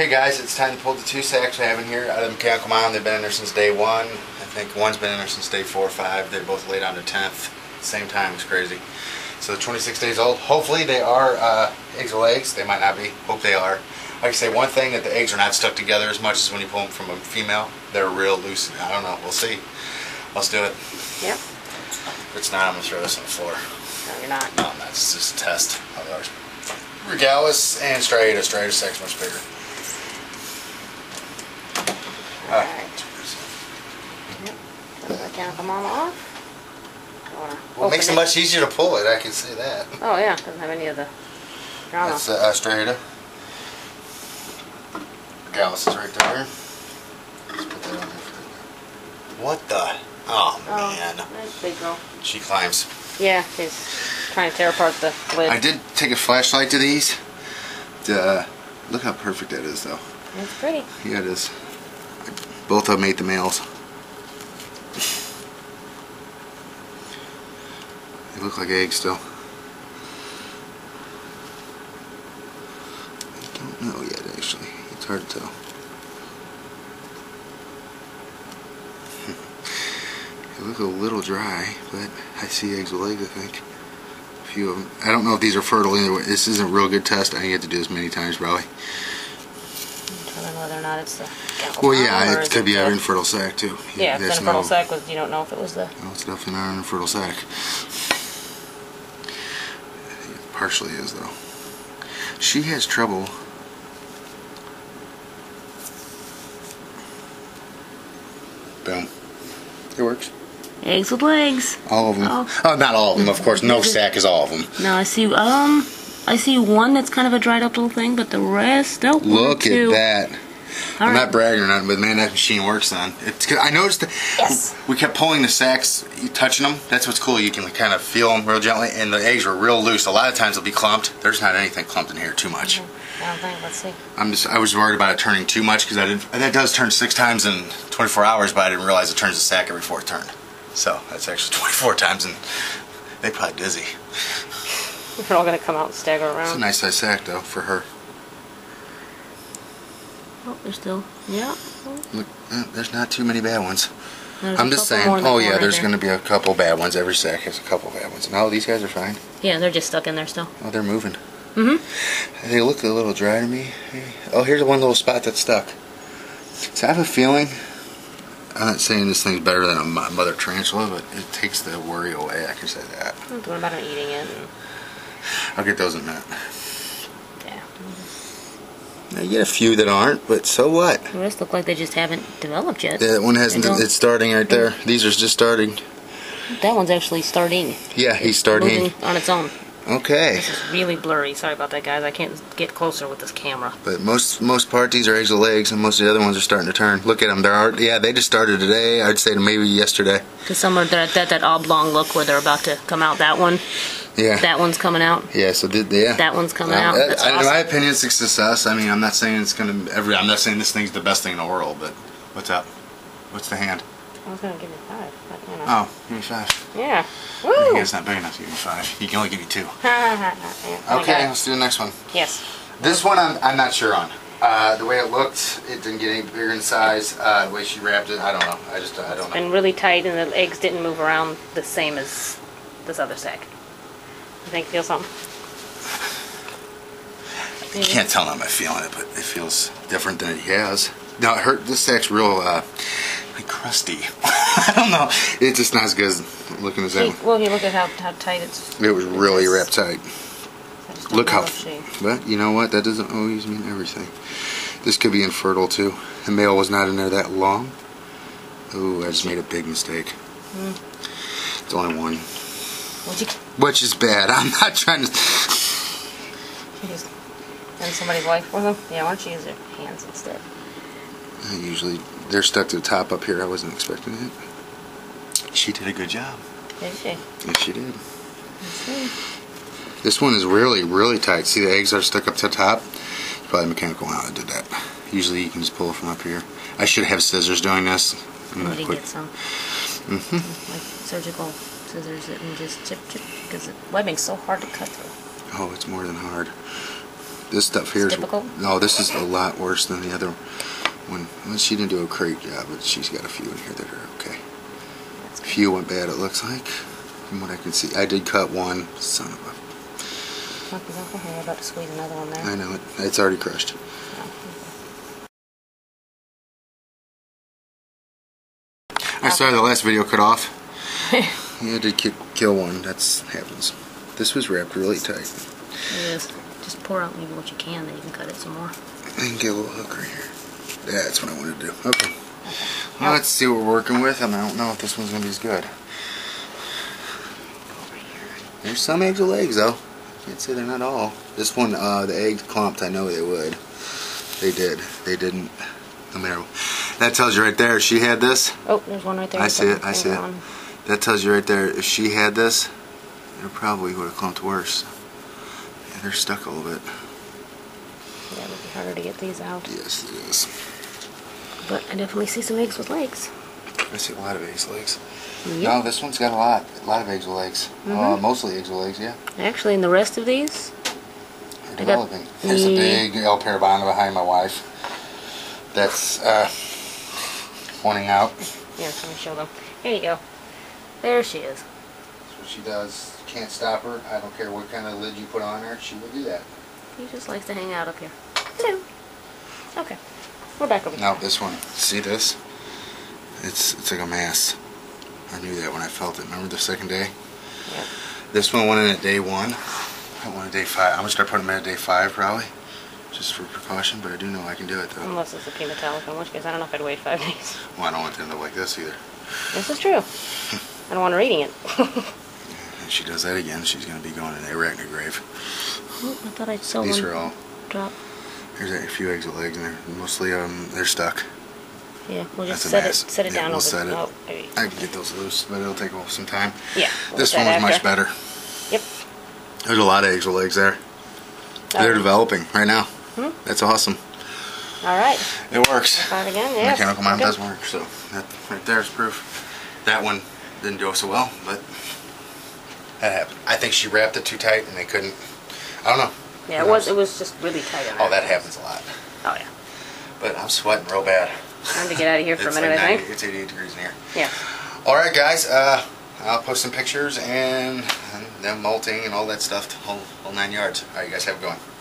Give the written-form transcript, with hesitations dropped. Okay guys, it's time to pull the two sacks I have in here out of the mechanical mound. They've been in there since day one. I think one's been in there since day 4 or 5. They're both laid on the 10th. Same time, it's crazy. So 26 days old. Hopefully they are eggs or eggs. They might not be. Hope they are. Like I say, one thing that the eggs are not stuck together as much as when you pull them from a female. They're real loose. I don't know. We'll see. Let's do it. Yep. If it's not, I'm going to throw this on the floor. No, you're not. No, that's just a test. Regalis and striatus. Striatus sack's much bigger. Alright. Yep. I can't come on off. Well, it makes it much easier to pull it, I can say that. Oh yeah, doesn't have any of the drama. That's striata. Gallus is right there. Let's put that on there. What the? Oh, man. That's big girl. She climbs. Yeah, she's trying to tear apart the lid. I did take a flashlight to these. Look how perfect that is though. It's pretty. Yeah, it is. Both of them ate the males. They look like eggs still. I don't know yet, actually. It's hard to tell. They look a little dry, but I see eggs with legs, I think. A few of them. I don't know if these are fertile either way. This isn't a real good test. I get to do this many times, probably. Whether or not it's the well, yeah, it could be an infertile sac too. Yeah, it's an infertile sac. You don't know if it was the. No, it's definitely not an infertile sac. It partially is though. She has trouble. Boom. It works. Eggs with legs. All of them. Oh, not all of them, of course. No sac is all of them. No, I see. I see one that's kind of a dried up little thing, but the rest, nope. Look at that. All I'm not bragging or nothing, but man, that machine works on. It's, I noticed that we kept pulling the sacks, touching them. That's what's cool. You can kind of feel them real gently, and the eggs were real loose. A lot of times they'll be clumped. There's not anything clumped in here too much. Mm-hmm. I don't think. Let's see. I was worried about it turning too much because I didn't. And that does turn 6 times in 24 hours, but I didn't realize it turns the sack every 4th turn. So that's actually 24 times, and they probably dizzy. They're all going to come out and stagger around. It's a nice size sack, though, for her. Oh, there's still... Yeah. Look, there's not too many bad ones. There's I'm just saying, oh yeah, there's going to be a couple bad ones. Every sack has a couple bad ones. And all these guys are fine. Yeah, they're just stuck in there still. Oh, they're moving. Mm-hmm. They look a little dry to me. Oh, here's one little spot that's stuck. So I have a feeling... I'm not saying this thing's better than a mother tarantula, but it takes the worry away. I can say that. What about eating it? I'll get those in a minute. Yeah. Now you get a few that aren't, but so what? The rest look like they just haven't developed yet. Yeah, that one hasn't. It's starting right there. These are just starting. That one's actually starting. Yeah, he's starting on its own. Okay. This is really blurry. Sorry about that, guys. I can't get closer with this camera. But most part, these are eggs with legs, and most of the other ones are starting to turn. Look at them. Yeah, they just started today. I'd say maybe yesterday. Because some are that oblong look where they're about to come out. That one. Yeah. That one's coming out. Yeah. So that one's coming out. That's awesome. In my opinion, it's a success. I mean, I'm not saying it's gonna. I'm not saying this thing's the best thing in the world, but what's up? What's the hand? I was gonna give you 5, but you know. Oh, give me 5. Yeah. Woo! I guess it's not big enough to give you 5. He can only give you 2. Okay, let's do the next one. Yes. This one I'm not sure on. The way it looked, it didn't get any bigger in size. The way she wrapped it, I don't know. I just I don't know. It's been really tight, and the eggs didn't move around the same as this other sack. I think feel something. I can't tell I'm feeling it, but it feels different than it has. No, it hurt. This sack's real crusty. I don't know. It's just not as good as looking as that one. Well, you look at how tight it's. It was really wrapped tight. Look how. But you know what? That doesn't always mean everything. This could be infertile too. The male was not in there that long. Ooh, I just made a big mistake. Mm. It's only one. Which is bad. I'm not trying to. And somebody's wife with them? Yeah, why don't you use their hands instead? Usually they're stuck to the top up here. I wasn't expecting it. She did a good job. Did she? Yes, she did. This one is really, really tight. See, the eggs are stuck up to the top. Probably mechanical how I did that. Usually you can just pull it from up here. I should have scissors doing this. I'm going to get some. Mm-hmm. Like surgical scissors and just chip, chip, because webbing's so hard to cut through. Oh, it's more than hard. This stuff here this is a lot worse than the other one. Well, she didn't do a great job, but she's got a few in here that are okay. A few went bad, it looks like, from what I can see. I did cut one. Son of a... I'm about to squeeze another one there. I know it. It's already crushed. I'm sorry the last video cut off. Yeah, I did kill one. That happens. This was wrapped really tight. It is. Just pour out maybe what you can, then you can cut it some more. And get a little hook right here. That's what I wanted to do. Okay. Well, let's see what we're working with, and I don't know if this one's going to be as good. There's some angel eggs, though. I'd say they're not all. This one, the egg clumped. I know they would. They did. They didn't. No matter. That tells you right there. She had this. Oh, there's one right there. I see it. I see it. That tells you right there. If she had this, it probably would have clumped worse. Yeah, they're stuck a little bit. Yeah, it would be harder to get these out. Yes, it is. But I definitely see some eggs with legs. I see a lot of eggs with legs. Yep. No, this one's got a lot of eggs with legs. Mm-hmm. Mostly eggs with legs, yeah. Actually, and the rest of these, they're developing. There's a big El Parabon behind my wife. That's pointing out. Yeah, let me show them. Here you go. There she is. That's what she does. Can't stop her. I don't care what kind of lid you put on her. She will do that. He just likes to hang out up here. Hello. Okay. We're back over here. Now this one. See this? It's like a mass. I knew that when I felt it. Remember the second day? Yep. This one went in at day one. I went at day five. I'm going to start putting them in at day five probably. Just for precaution, but I do know I can do it though. Unless it's a Metallica, in which case I don't know if I'd wait 5 days. Well, I don't want them to look like this either. This is true. I don't want her eating it. If she does that again, she's going to be going in an arachnid grave. Oh, I thought I saw one. These are all drop. There's a few eggs with legs in there. Mostly they're stuck. Yeah, we'll just set it down. We'll set it. Oh, I can get those loose, but it'll take some time. Yeah. This one was much better. Yep. There's a lot of eggs with legs there. They're developing right now. Hmm? That's awesome. All right. It works. Start again, yeah. Mechanical Mom does work, so that right there is proof. That one didn't do so well, but that happened. I think she wrapped it too tight, and they couldn't. I don't know. Yeah, it was just really tight on her. Oh, that happens a lot. Oh yeah. But I'm sweating real bad. Time to get out of here for a minute, like 90, I think. It's 88 degrees in here. Yeah. Alright, guys. I'll post some pictures and them molting and all that stuff. Whole 9 yards. Alright, you guys have a good one.